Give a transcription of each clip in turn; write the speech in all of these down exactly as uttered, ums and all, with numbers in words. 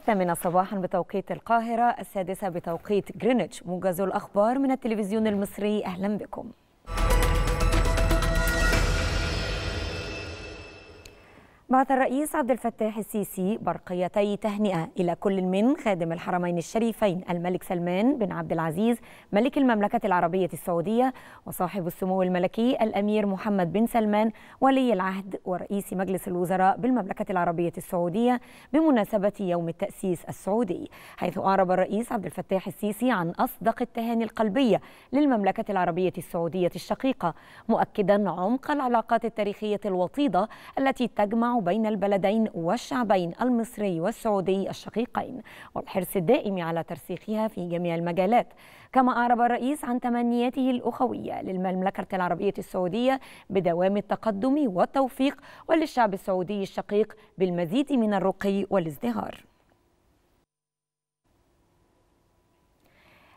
الثامنة صباحا بتوقيت القاهرة، السادسة بتوقيت جرينتش. موجز الأخبار من التلفزيون المصري، أهلا بكم. بعث الرئيس عبد الفتاح السيسي برقيتي تهنئة إلى كل من خادم الحرمين الشريفين الملك سلمان بن عبد العزيز ملك المملكة العربية السعودية، وصاحب السمو الملكي الأمير محمد بن سلمان ولي العهد ورئيس مجلس الوزراء بالمملكة العربية السعودية، بمناسبة يوم التأسيس السعودي، حيث أعرب الرئيس عبد الفتاح السيسي عن أصدق التهاني القلبية للمملكة العربية السعودية الشقيقة، مؤكدا عمق العلاقات التاريخية الوطيدة التي تجمع بين البلدين والشعبين المصري والسعودي الشقيقين، والحرص الدائم على ترسيخها في جميع المجالات. كما أعرب الرئيس عن تمنياته الأخوية للمملكة العربية السعودية بدوام التقدم والتوفيق، وللشعب السعودي الشقيق بالمزيد من الرقي والازدهار.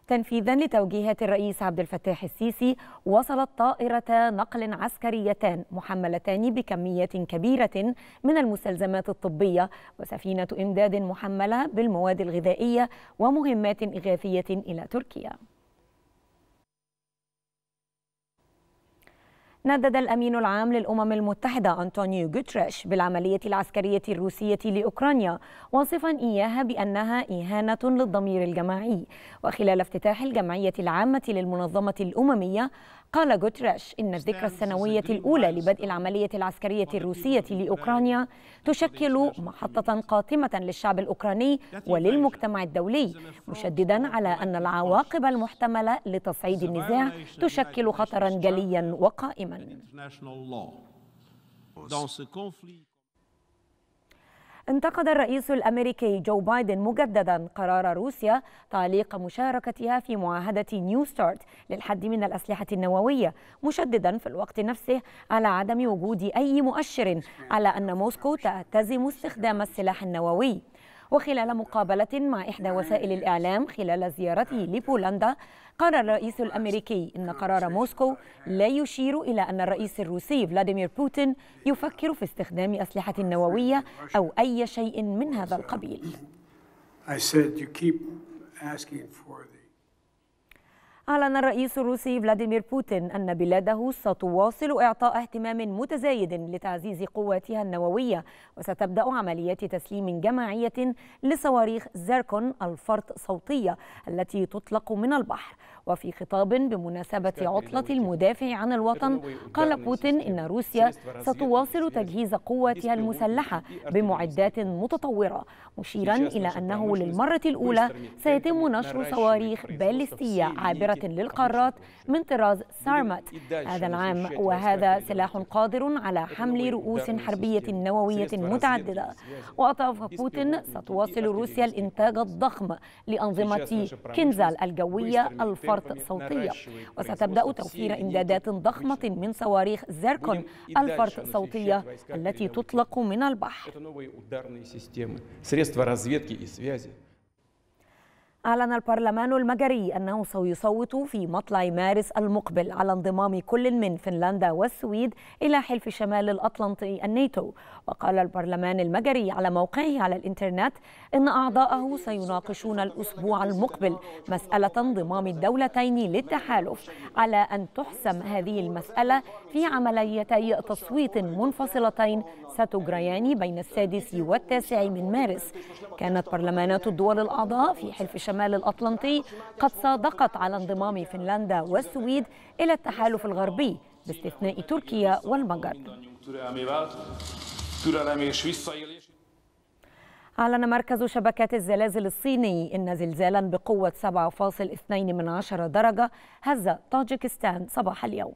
تنفيذا لتوجيهات الرئيس عبد الفتاح السيسي، وصلت طائرتا نقل عسكريتان محملتان بكميات كبيرة من المستلزمات الطبية، وسفينة إمداد محملة بالمواد الغذائية ومهمات إغاثية إلى تركيا. ندد الأمين العام للأمم المتحدة انطونيو غوتيريش بالعملية العسكرية الروسية لأوكرانيا، واصفا إياها بأنها إهانة للضمير الجماعي. وخلال افتتاح الجمعية العامة للمنظمة الأممية، قال غوتيريش إن الذكرى السنوية الأولى لبدء العملية العسكرية الروسية لأوكرانيا تشكل محطة قاتمة للشعب الأوكراني وللمجتمع الدولي، مشددا على أن العواقب المحتملة لتصعيد النزاع تشكل خطرا جليا وقائما. انتقد الرئيس الأمريكي جو بايدن مجددا قرار روسيا تعليق مشاركتها في معاهدة نيو ستارت للحد من الأسلحة النووية، مشددا في الوقت نفسه على عدم وجود أي مؤشر على أن موسكو تلتزم استخدام السلاح النووي. وخلال مقابلة مع إحدى وسائل الإعلام خلال زيارته لبولندا، قال الرئيس الأمريكي إن قرار موسكو لا يشير إلى أن الرئيس الروسي فلاديمير بوتين يفكر في استخدام أسلحة نووية أو أي شيء من هذا القبيل. أعلن الرئيس الروسي فلاديمير بوتين أن بلاده ستواصل إعطاء اهتمام متزايد لتعزيز قواتها النووية، وستبدأ عمليات تسليم جماعية لصواريخ زيركون الفرط صوتية التي تطلق من البحر. وفي خطاب بمناسبة عطلة المدافع عن الوطن، قال بوتين إن روسيا ستواصل تجهيز قواتها المسلحة بمعدات متطورة، مشيرا إلى أنه للمرة الأولى سيتم نشر صواريخ باليستية عابرة للقارات من طراز سارمات هذا العام، وهذا سلاح قادر على حمل رؤوس حربية نووية متعددة. وأضاف بوتين ستواصل روسيا الإنتاج الضخم لأنظمة كنزال الجوية الفرط صوتية، وستبدأ توفير إمدادات ضخمة من صواريخ زيركون الفرط صوتية التي تطلق من البحر. أعلن البرلمان المجري أنه سيصوت في مطلع مارس المقبل على انضمام كل من فنلندا والسويد إلى حلف شمال الأطلنطي الناتو. وقال البرلمان المجري على موقعه على الإنترنت إن أعضاءه سيناقشون الأسبوع المقبل مسألة انضمام الدولتين للتحالف، على أن تحسم هذه المسألة في عمليتي تصويت منفصلتين ستجريان بين السادس والتاسع من مارس. كانت برلمانات الدول الأعضاء في حلف شمال الشمال الأطلنطي قد صادقت على انضمام فنلندا والسويد إلى التحالف الغربي باستثناء تركيا والمجر. أعلن مركز شبكات الزلازل الصيني إن زلزالا بقوة سبعة فاصل اثنين من عشرة درجة هز طاجكستان صباح اليوم.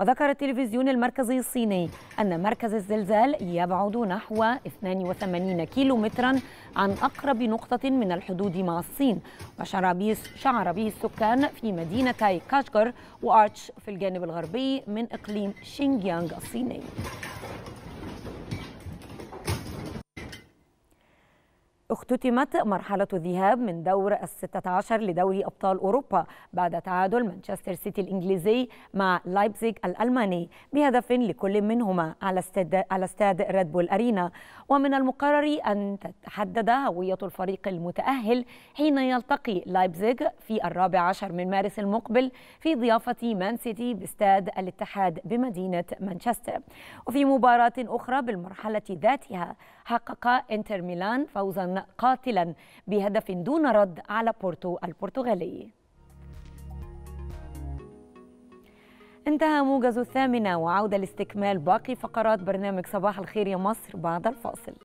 وذكر التلفزيون المركزي الصيني أن مركز الزلزال يبعد نحو اثنين وثمانين كيلومترا عن أقرب نقطة من الحدود مع الصين، وشعر به شعر به السكان في مدينتي كاشغر وأرتش في الجانب الغربي من إقليم شينجيانغ الصيني. اختتمت مرحلة الذهاب من دور الستة عشر لدوري أبطال أوروبا بعد تعادل مانشستر سيتي الإنجليزي مع لايبزيغ الألماني بهدف لكل منهما على استاد على استاد ريد بول أرينا. ومن المقرر أن تتحدد هوية الفريق المتأهل حين يلتقي لايبزيغ في الرابع عشر من مارس المقبل في ضيافة مان سيتي باستاد الاتحاد بمدينة مانشستر. وفي مباراة أخرى بالمرحلة ذاتها حقق انتر ميلان فوزا قاتلا بهدف دون رد على بورتو البرتغالي. انتهى موجز الثامنة، وعودة لاستكمال باقي فقرات برنامج صباح الخير يا مصر بعد الفاصل.